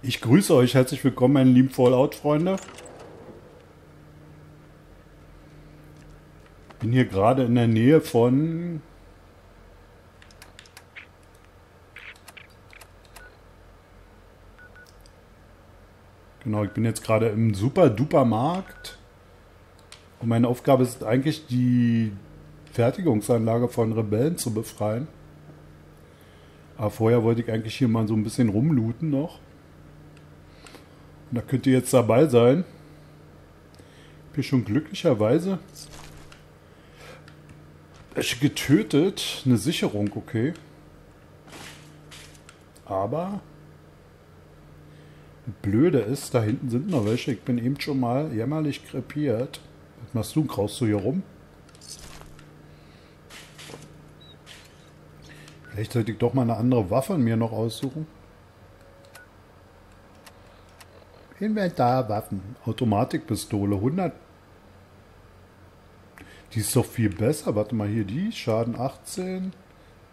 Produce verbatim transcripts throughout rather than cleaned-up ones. Ich grüße euch, herzlich willkommen, meine lieben Fallout-Freunde. Bin hier gerade in der Nähe von... Genau, ich bin jetzt gerade im Super-Duper-Markt. Und meine Aufgabe ist eigentlich, die Fertigungsanlage von Rebellen zu befreien. Aber vorher wollte ich eigentlich hier mal so ein bisschen rumlooten noch. Und da könnt ihr jetzt dabei sein. Ich bin schon glücklicherweise getötet. Eine Sicherung, okay. Aber blöde ist, da hinten sind noch welche. Ich bin eben schon mal jämmerlich krepiert. Was machst du? Kraust du hier rum? Vielleicht sollte ich doch mal eine andere Waffe mir noch aussuchen. Inventar, Waffen, Automatikpistole, hundert. Die ist doch viel besser. Warte mal hier, die. Schaden achtzehn.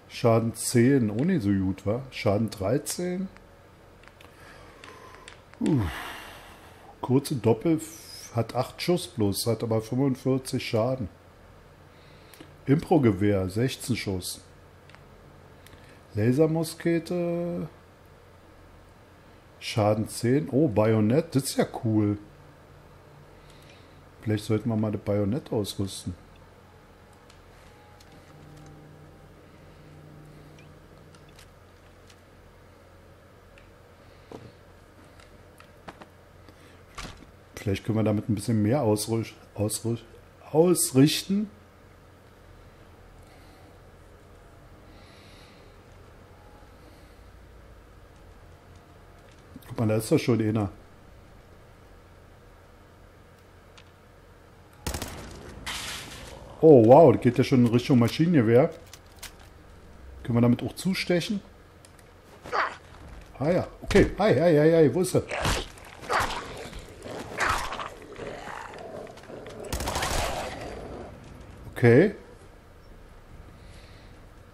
Schaden zehn. Oh, nicht so gut, wa? Schaden dreizehn. Uh. Kurze Doppel hat acht Schuss bloß, hat aber fünfundvierzig Schaden. Impro-Gewehr, sechzehn Schuss. Lasermuskete. Schaden zehn. Oh, Bajonett, das ist ja cool. Vielleicht sollten wir mal das Bajonett ausrüsten. Vielleicht können wir damit ein bisschen mehr ausrü- ausrü- ausrichten. Guck mal, da ist doch schon einer. Oh wow, das geht ja schon in Richtung Maschinengewehr. Können wir damit auch zustechen? Ah ja, okay. Hi, hi, hi, hi, wo ist er? Okay.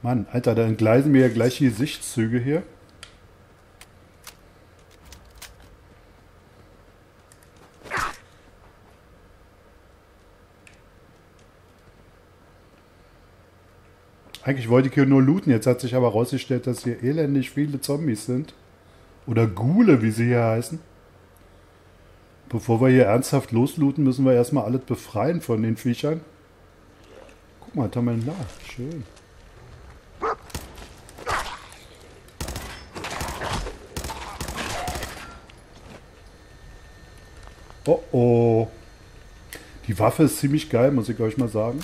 Mann, Alter, dann gleisen mir ja gleich die Gesichtszüge hier. Eigentlich wollte ich hier nur looten, jetzt hat sich aber rausgestellt, dass hier elendig viele Zombies sind. Oder Ghule, wie sie hier heißen. Bevor wir hier ernsthaft loslooten, müssen wir erstmal alles befreien von den Viechern. Guck mal, Tamanla, schön. Oh oh. Die Waffe ist ziemlich geil, muss ich euch mal sagen.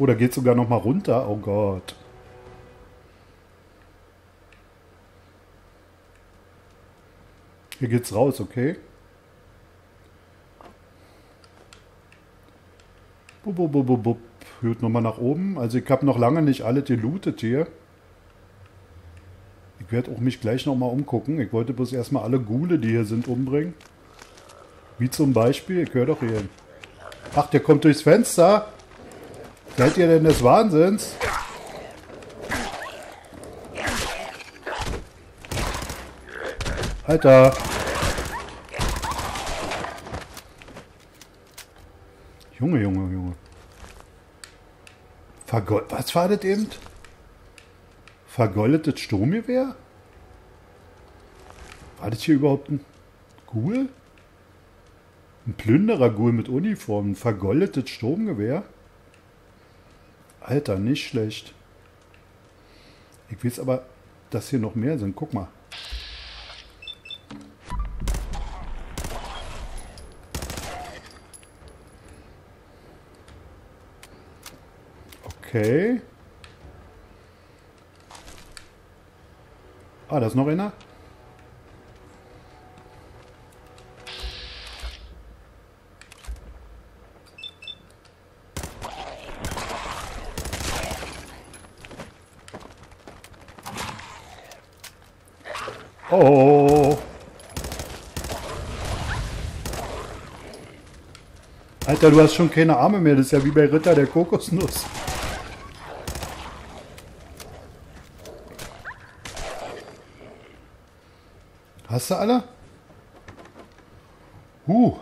Oh, da geht sogar noch mal runter. Oh Gott. Hier geht's raus, okay? Bub, bub, bub, bub, bub. Hört nochmal nach oben. Also ich habe noch lange nicht alle gelootet hier. Ich werde auch mich gleich nochmal umgucken. Ich wollte bloß erstmal alle Ghule, die hier sind, umbringen. Wie zum Beispiel, ich höre doch hier. Ach, der kommt durchs Fenster. Seid ihr denn des Wahnsinns? Alter! Junge, Junge, Junge. Vergold. Was war das eben? Vergoldetes Sturmgewehr? War das hier überhaupt ein Ghoul? Ein Plünderer-Ghoul mit Uniform. Ein vergoldetes Sturmgewehr? Alter, nicht schlecht. Ich weiß aber, dass hier noch mehr sind. Guck mal. Okay. Ah, da ist noch einer. Oh. Alter, du hast schon keine Arme mehr. Das ist ja wie bei Ritter der Kokosnuss. Hast du alle? Huh.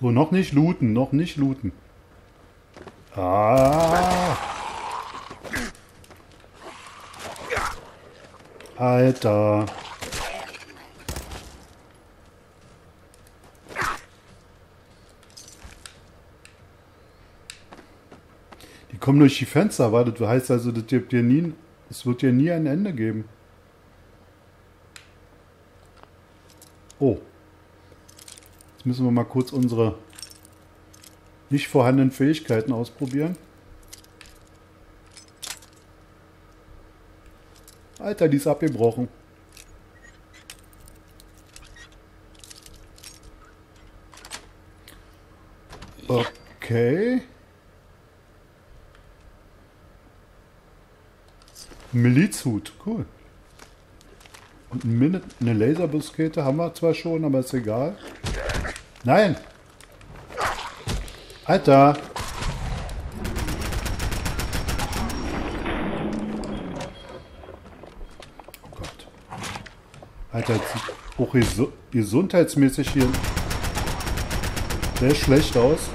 So, noch nicht looten, noch nicht looten. Ah. Alter. Die kommen durch die Fenster, warte, das heißt also, das gibt dir nie, es wird dir nie ein Ende geben. Oh. Jetzt müssen wir mal kurz unsere nicht vorhandenen Fähigkeiten ausprobieren. Alter, die ist abgebrochen. Okay. Milizhut, cool. Und eine Laserbuskete haben wir zwar schon, aber ist egal. Nein! Alter! Oh Gott. Alter, jetzt sieht auch ges gesundheitsmäßig hier sehr schlecht aus.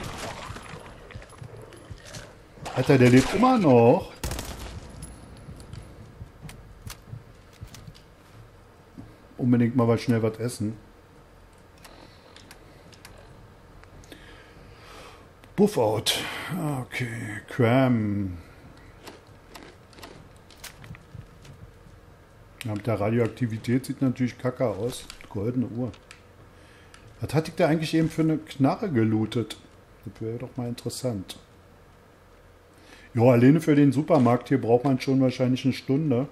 Alter, der lebt immer noch. Unbedingt mal was schnell was essen. Buffout. Okay, Cram. Ja, mit der Radioaktivität sieht natürlich kacke aus. Goldene Uhr. Was hatte ich da eigentlich eben für eine Knarre gelootet? Das wäre doch mal interessant. Ja, alleine für den Supermarkt hier braucht man schon wahrscheinlich eine Stunde.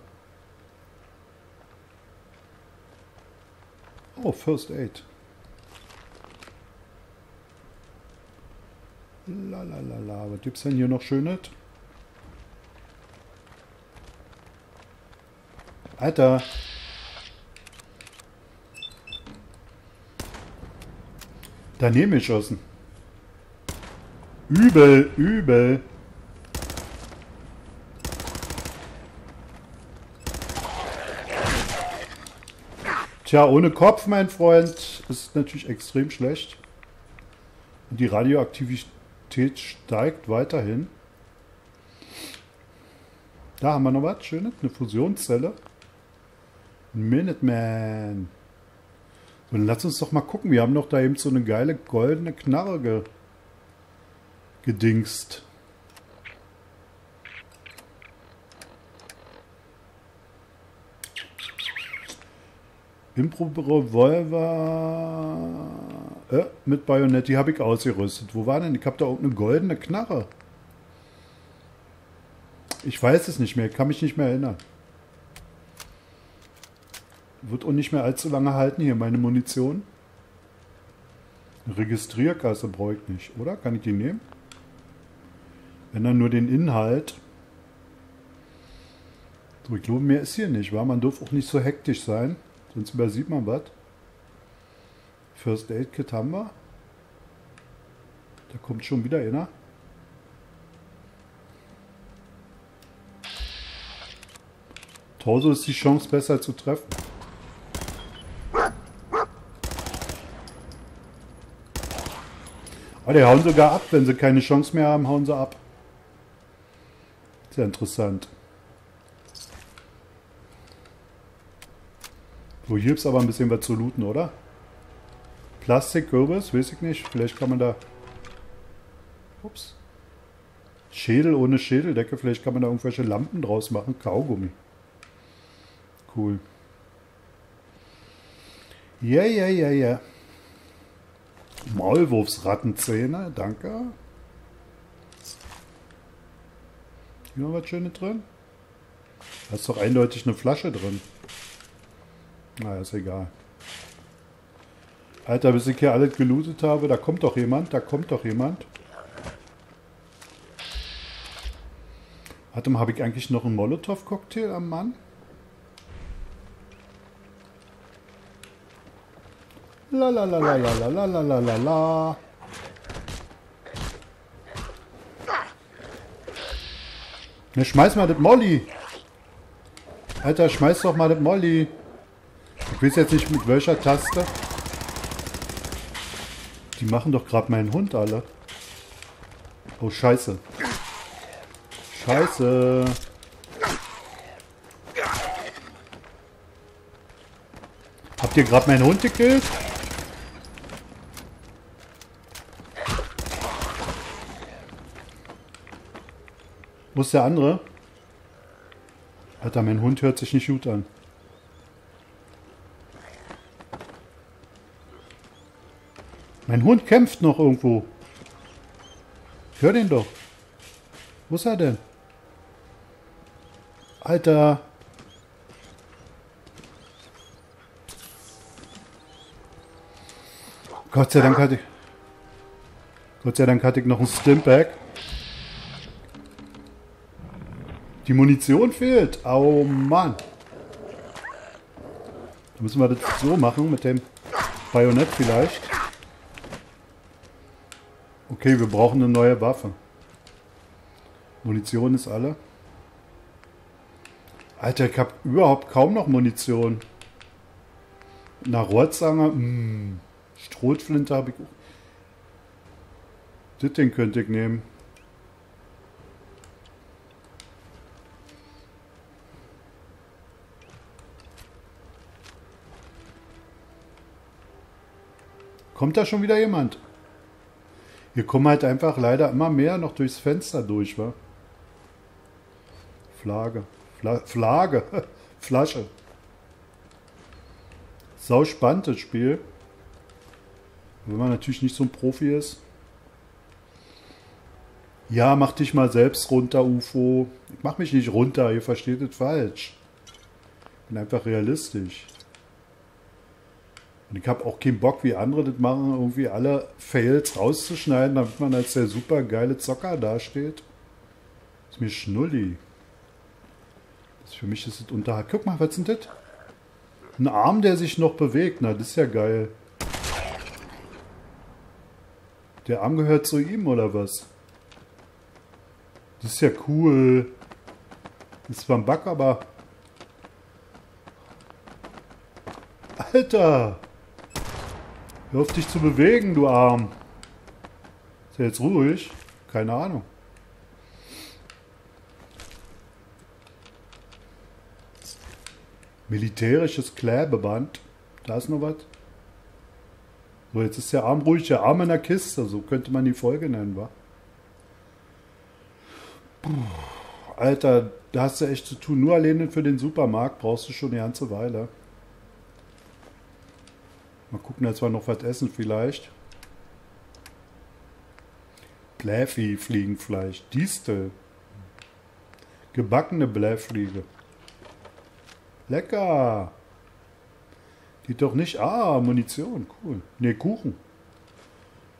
Oh, First Aid. Lalalala, was gibt's denn hier noch Schönes? Alter! Daneben geschossen. Übel, übel. Tja, ohne Kopf, mein Freund, ist natürlich extrem schlecht. Und die Radioaktivität steigt weiterhin. Da haben wir noch was Schönes, eine Fusionszelle. Minuteman. So, dann lass uns doch mal gucken. Wir haben doch da eben so eine geile goldene Knarre ge gedingst. Impro-Revolver äh, mit Bajonett, die habe ich ausgerüstet. Wo war denn? Ich habe da irgendeine goldene Knarre. Ich weiß es nicht mehr, kann mich nicht mehr erinnern. Wird auch nicht mehr allzu lange halten hier, meine Munition. Eine Registrierkasse brauche ich nicht, oder? Kann ich die nehmen? Wenn dann nur den Inhalt. So, ich glaube, mehr ist hier nicht, wahr? Man darf auch nicht so hektisch sein. Sonst übersieht man was. First Aid Kit haben wir. Da kommt schon wieder einer. Tausend ist die Chance besser zu treffen. Oh, die hauen sogar ab. Wenn sie keine Chance mehr haben, hauen sie ab. Sehr interessant. So, hier gibt's aber ein bisschen was zu looten, oder? Plastikkürbis, weiß ich nicht. Vielleicht kann man da... Ups. Schädel ohne Schädeldecke. Vielleicht kann man da irgendwelche Lampen draus machen. Kaugummi. Cool. Ja, ja, ja, ja. Maulwurfsrattenzähne. Danke. Hier noch was Schönes drin? Da ist doch eindeutig eine Flasche drin. Na, ist egal. Alter, bis ich hier alles gelootet habe, da kommt doch jemand, da kommt doch jemand. Warte mal, habe ich eigentlich noch einen Molotow-Cocktail am Mann? La la la la la la la la la la. Na, schmeiß mal das Molly. Alter, schmeiß doch mal den Molly. Ich weiß jetzt nicht, mit welcher Taste. Die machen doch gerade meinen Hund alle. Oh, scheiße. Scheiße. Habt ihr gerade meinen Hund gekillt? Wo ist der andere? Alter, mein Hund hört sich nicht gut an. Mein Hund kämpft noch irgendwo. Ich höre den doch. Wo ist er denn? Alter. Gott sei Dank hatte ich... Gott sei Dank hatte ich noch ein Stimpack. Die Munition fehlt. Oh Mann. Da müssen wir das so machen mit dem Bajonett vielleicht. Okay, wir brauchen eine neue Waffe. Munition ist alle. Alter, ich habe überhaupt kaum noch Munition. Na, Rohrzange, mh, Strohflinte habe ich. Das Ding könnte ich nehmen. Kommt da schon wieder jemand? Hier kommen halt einfach leider immer mehr noch durchs Fenster durch, wa? Flagge. Fla Flagge. Flasche. Sau spannend, das Spiel. Wenn man natürlich nicht so ein Profi ist. Ja, mach dich mal selbst runter, U F O. Ich mach mich nicht runter, ihr versteht es falsch. Ich bin einfach realistisch. Und ich habe auch keinen Bock, wie andere das machen, irgendwie alle Fails rauszuschneiden, damit man als der super geile Zocker dasteht. Ist mir schnulli. Das für mich ist das Unterhalt. Guck mal, was ist denn das? Ein Arm, der sich noch bewegt. Na, das ist ja geil. Der Arm gehört zu ihm, oder was? Das ist ja cool. Das ist zwar ein Bug, aber... Alter! Hör auf dich zu bewegen, du Arm. Ist er jetzt ruhig? Keine Ahnung. Militärisches Klebeband. Da ist noch was. So, jetzt ist der Arm ruhig. Der Arm in der Kiste. So könnte man die Folge nennen, wa? Puh, Alter, da hast du echt zu tun. Nur alleine für den Supermarkt brauchst du schon eine ganze Weile. Mal gucken, dass wir noch was essen vielleicht. Blähvieh, Fliegenfleisch, Distel. Gebackene Blähfliege. Lecker. Die doch nicht... Ah, Munition, cool. Ne, Kuchen.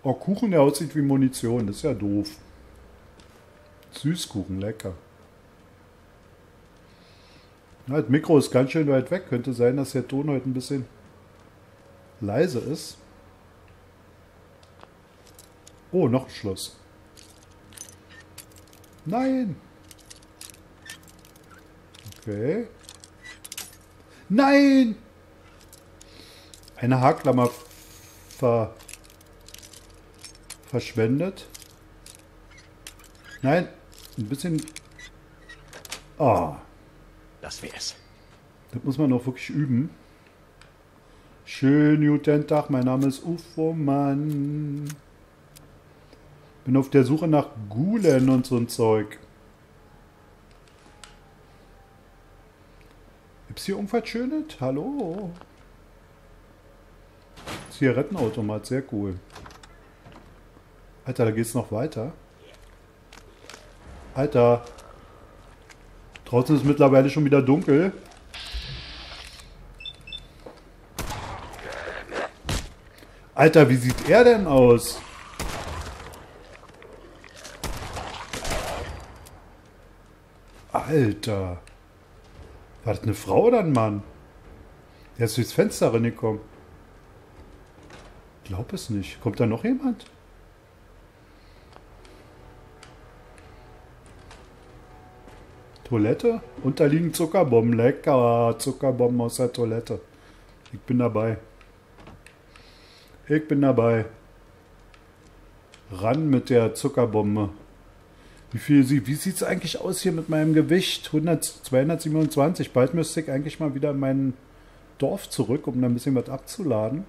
Oh, Kuchen, der aussieht wie Munition, das ist ja doof. Süßkuchen, lecker. Na, das Mikro ist ganz schön weit weg. Könnte sein, dass der Ton heute ein bisschen... leise ist. Oh, noch ein Schloss. Nein. Okay. Nein! Eine Haarklammer ver verschwendet. Nein, ein bisschen... Ah. Das wär's. Das muss man auch wirklich üben. Schönen guten Tag, mein Name ist U F O-Mann. Bin auf der Suche nach Gulen und so ein Zeug. Gibt's hier irgendwas Schönes? Hallo? Zigarettenautomat, sehr cool. Alter, da geht's noch weiter. Alter. Draußen ist es mittlerweile schon wieder dunkel. Alter, wie sieht er denn aus? Alter. War das eine Frau oder ein Mann? Der ist durchs Fenster reingekommen. Glaub es nicht. Kommt da noch jemand? Toilette? Und da liegen Zuckerbomben. Lecker. Zuckerbomben aus der Toilette. Ich bin dabei. Ich bin dabei. Ran mit der Zuckerbombe. Wie viel sie? Wie sieht es eigentlich aus hier mit meinem Gewicht? zweihundertsiebenundzwanzig. Bald müsste ich eigentlich mal wieder in mein Dorf zurück, um da ein bisschen was abzuladen.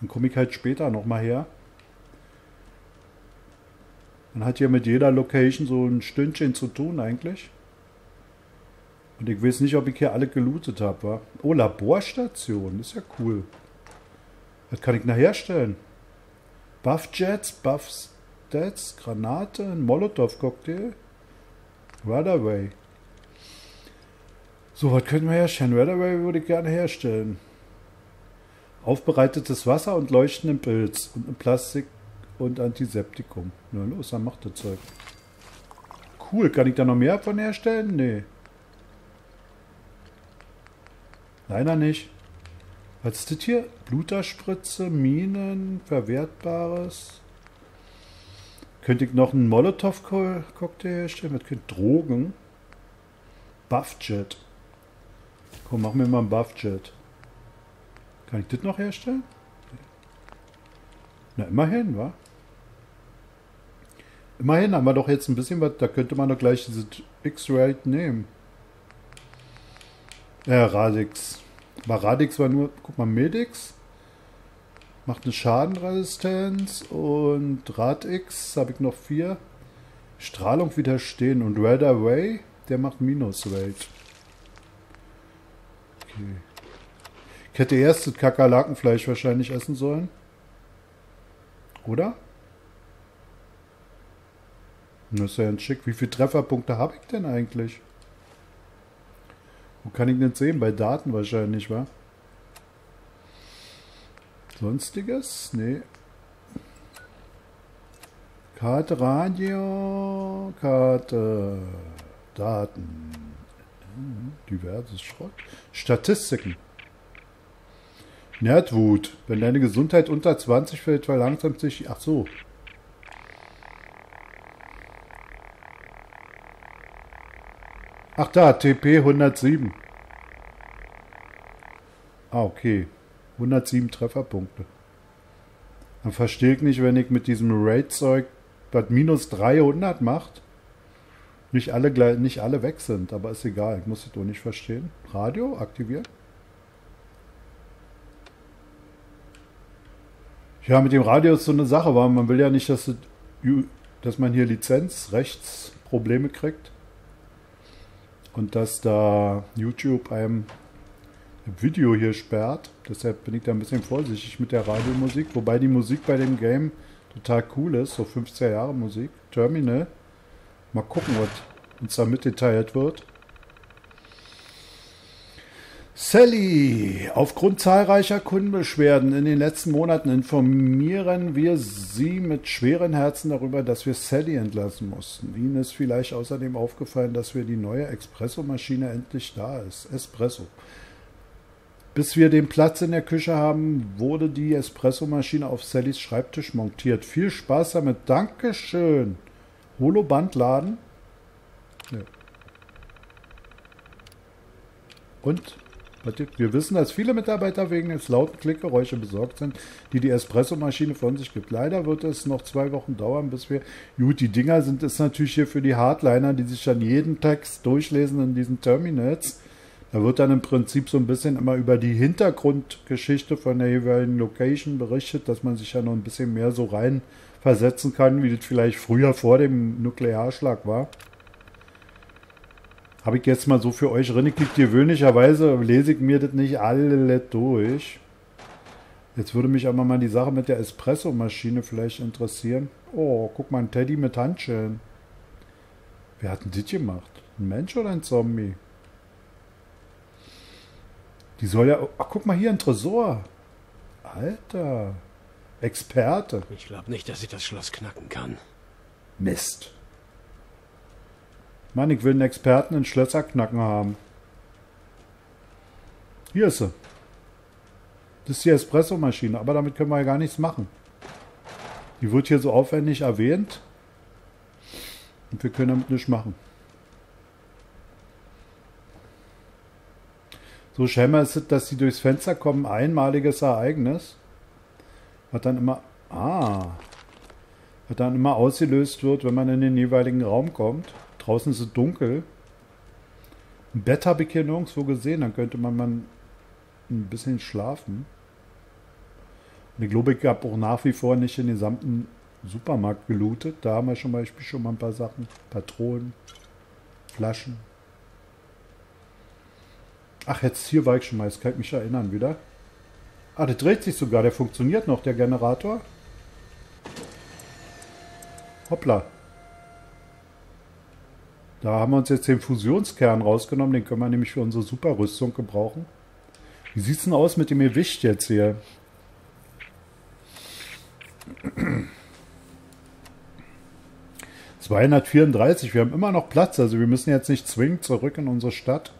Dann komme ich halt später nochmal her. Man hat hier mit jeder Location so ein Stündchen zu tun eigentlich. Und ich weiß nicht, ob ich hier alle gelootet habe, wa? Oh, Laborstation. Ist ja cool. Das kann ich nachher herstellen. Buffjets, Buffstats, Granate, ein Molotow-Cocktail. Radaway. So, was können wir herstellen? Radaway würde ich gerne herstellen. Aufbereitetes Wasser und leuchtenden Pilz. Und ein Plastik und Antiseptikum. Na los, dann macht das Zeug. Cool, kann ich da noch mehr von herstellen? Nee. Leider nicht. Was ist das hier? Bluterspritze, Minen, Verwertbares. Könnte ich noch einen Molotow-Cocktail herstellen? Was könnte Drogen? Buffjet. Komm, machen wir mal einen Buffjet. Kann ich das noch herstellen? Na, immerhin, wa? Immerhin haben wir doch jetzt ein bisschen was, da könnte man doch gleich diese X-Ray nehmen. Ja, Radix. Aber Radix war nur, guck mal, Medix. Macht eine Schadenresistenz und Radix, habe ich noch vier. Strahlung widerstehen und Radaway, der macht Minus-Rate. Okay. Ich hätte erst das Kakerlakenfleisch wahrscheinlich essen sollen. Oder? Das ist ja ein Schick. Wie viele Trefferpunkte habe ich denn eigentlich? Wo kann ich denn sehen? Bei Daten wahrscheinlich, wa? Sonstiges? Nee. Karte, Radio, Karte, Daten. Diverses Schrott. Statistiken. Nerdwut. Wenn deine Gesundheit unter zwanzig fällt, verlangsamt sich... Ach so. Ach da, T P hundertsieben. Ah, okay. hundertsieben Trefferpunkte. Dann verstehe ich nicht, wenn ich mit diesem Raid-Zeug, was minus dreihundert macht, nicht alle, nicht alle weg sind. Aber ist egal, ich muss das doch nicht verstehen. Radio aktivieren. Ja, mit dem Radio ist so eine Sache, weil man will ja nicht, dass, dass man hier Lizenzrechtsprobleme kriegt und dass da YouTube einem ein Video hier sperrt. Deshalb bin ich da ein bisschen vorsichtig mit der Radiomusik, wobei die Musik bei dem Game total cool ist, so fünfziger Jahre Musik. Terminal. Mal gucken, was uns da mitgeteilt wird. Sally, aufgrund zahlreicher Kundenbeschwerden in den letzten Monaten informieren wir Sie mit schweren Herzen darüber, dass wir Sally entlassen mussten. Ihnen ist vielleicht außerdem aufgefallen, dass wir die neue Espresso-Maschine endlich da ist. Espresso. Bis wir den Platz in der Küche haben, wurde die Espresso-Maschine auf Sallys Schreibtisch montiert. Viel Spaß damit. Dankeschön. Holoband laden. Ja. Und... Wir wissen, dass viele Mitarbeiter wegen des lauten Klickgeräusche besorgt sind, die die Espresso-Maschine von sich gibt. Leider wird es noch zwei Wochen dauern, bis wir... Gut, die Dinger sind es natürlich hier für die Hardliner, die sich dann jeden Text durchlesen in diesen Terminals. Da wird dann im Prinzip so ein bisschen immer über die Hintergrundgeschichte von der jeweiligen Location berichtet, dass man sich ja noch ein bisschen mehr so reinversetzen kann, wie das vielleicht früher vor dem Nuklearschlag war. Habe ich jetzt mal so für euch reingeklickt. Gewöhnlicherweise lese ich mir das nicht alle durch. Jetzt würde mich aber mal die Sache mit der Espresso-Maschine vielleicht interessieren. Oh, guck mal, ein Teddy mit Handschellen. Wer hat denn das gemacht? Ein Mensch oder ein Zombie? Die soll ja... Ach, guck mal hier, ein Tresor. Alter. Experte. Ich glaube nicht, dass ich das Schloss knacken kann. Mist. Mann, ich will einen Experten in Schlösserknacken haben. Hier ist sie. Das ist die Espresso-Maschine, aber damit können wir ja gar nichts machen. Die wird hier so aufwendig erwähnt. Und wir können damit nichts machen. so schämmert, dass sie durchs Fenster kommen, einmaliges Ereignis, was dann immer, ah, was dann immer ausgelöst wird, wenn man in den jeweiligen Raum kommt. Draußen ist es dunkel. Ein Bett habe ich hier nirgendwo gesehen, dann könnte man mal ein bisschen schlafen. Und ich glaube, ich habe auch nach wie vor nicht den gesamten Supermarkt gelootet. Da haben wir zum Beispiel schon mal ein paar Sachen, Patronen, Flaschen. Ach, jetzt hier war ich schon mal, jetzt kann ich mich erinnern wieder. Ah, der dreht sich sogar, der funktioniert noch, der Generator. Hoppla. Da haben wir uns jetzt den Fusionskern rausgenommen, den können wir nämlich für unsere Superrüstung gebrauchen. Wie sieht es denn aus mit dem Gewicht jetzt hier? zweihundertvierunddreißig, wir haben immer noch Platz, also wir müssen jetzt nicht zwingend zurück in unsere Stadt.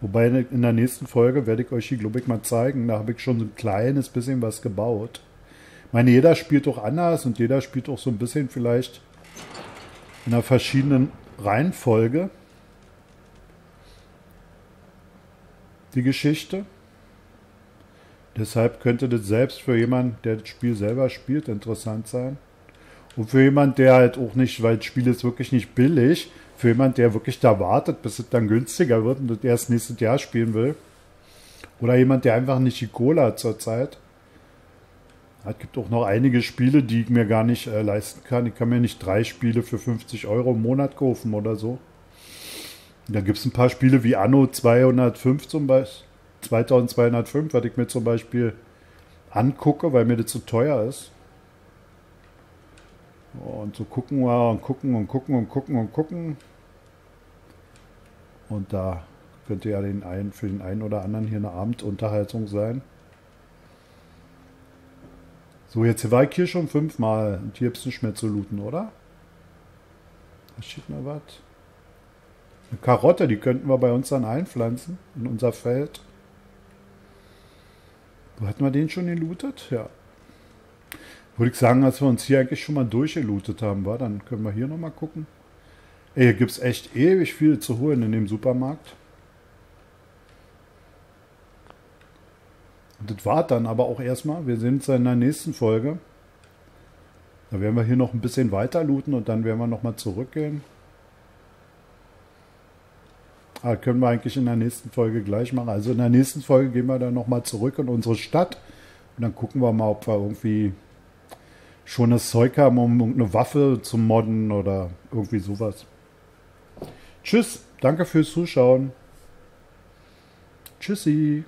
Wobei in der nächsten Folge werde ich euch die, glaube ich, mal zeigen, da habe ich schon so ein kleines bisschen was gebaut. Ich meine, jeder spielt auch anders und jeder spielt auch so ein bisschen vielleicht in einer verschiedenen Reihenfolge die Geschichte. Deshalb könnte das selbst für jemanden, der das Spiel selber spielt, interessant sein. Und für jemanden, der halt auch nicht, weil das Spiel ist wirklich nicht billig, für jemanden, der wirklich da wartet, bis es dann günstiger wird und der erst nächstes Jahr spielen will. Oder jemand, der einfach nicht die Kohle hat zurzeit. Es gibt auch noch einige Spiele, die ich mir gar nicht äh, leisten kann. Ich kann mir nicht drei Spiele für fünfzig Euro im Monat kaufen oder so. Und da gibt es ein paar Spiele wie Anno zweihundertfünf zum Beispiel, zweitausendzweihundertfünf, was ich mir zum Beispiel angucke, weil mir das zu teuer ist. Und so gucken wir und gucken und gucken und gucken und gucken. Und da könnte ja den einen, für den einen oder anderen hier eine Abendunterhaltung sein. So, jetzt war ich hier schon fünfmal und hier gibt es nicht mehr zu looten, oder? Da steht noch was. Eine Karotte, die könnten wir bei uns dann einpflanzen in unser Feld. So, hatten wir den schon gelootet? Ja. Würde ich sagen, dass wir uns hier eigentlich schon mal durchgelootet haben, war, dann können wir hier nochmal gucken. Ey, hier gibt es echt ewig viel zu holen in dem Supermarkt. Und das war dann aber auch erstmal. Wir sehen uns in der nächsten Folge. Da werden wir hier noch ein bisschen weiter looten und dann werden wir nochmal zurückgehen. Ah, können wir eigentlich in der nächsten Folge gleich machen. Also in der nächsten Folge gehen wir dann nochmal zurück in unsere Stadt und dann gucken wir mal, ob wir irgendwie schon das Zeug haben, um eine Waffe zu modden oder irgendwie sowas. Tschüss, danke fürs Zuschauen. Tschüssi.